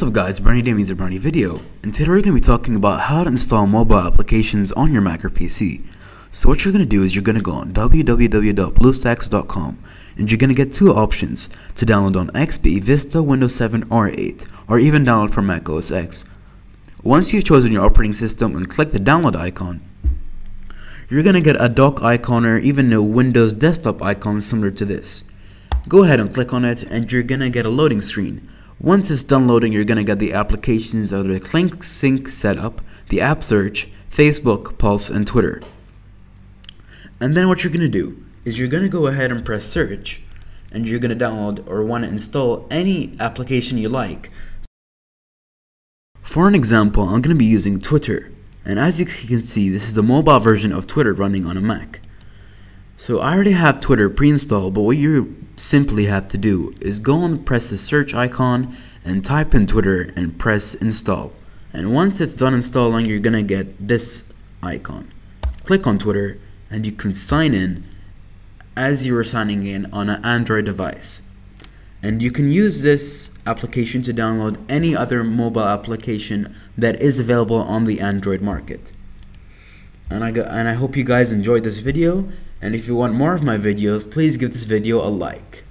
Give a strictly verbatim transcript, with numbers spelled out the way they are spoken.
What's up guys, Bernie Damies at Bernie Video, and today we're going to be talking about how to install mobile applications on your Mac or P C. So what you're going to do is you're going to go on w w w dot blue stacks dot com and you're going to get two options to download on X P, Vista, Windows seven or eight, or even download for Mac O S X. Once you've chosen your operating system and click the download icon, you're going to get a dock icon or even a Windows desktop icon similar to this. Go ahead and click on it and you're going to get a loading screen. Once it's done loading, you're going to get the applications of the Click Sync Setup, the App Search, Facebook, Pulse, and Twitter. And then what you're going to do is you're going to go ahead and press Search, and you're going to download or want to install any application you like. For an example, I'm going to be using Twitter, and as you can see, this is the mobile version of Twitter running on a Mac. So I already have Twitter pre-installed, but what you simply have to do is go and press the search icon and type in Twitter and press install. And once it's done installing, you're gonna get this icon. Click on Twitter and you can sign in as you were signing in on an Android device. And you can use this application to download any other mobile application that is available on the Android market. And I, go, and I hope you guys enjoyed this video. And if you want more of my videos, please give this video a like.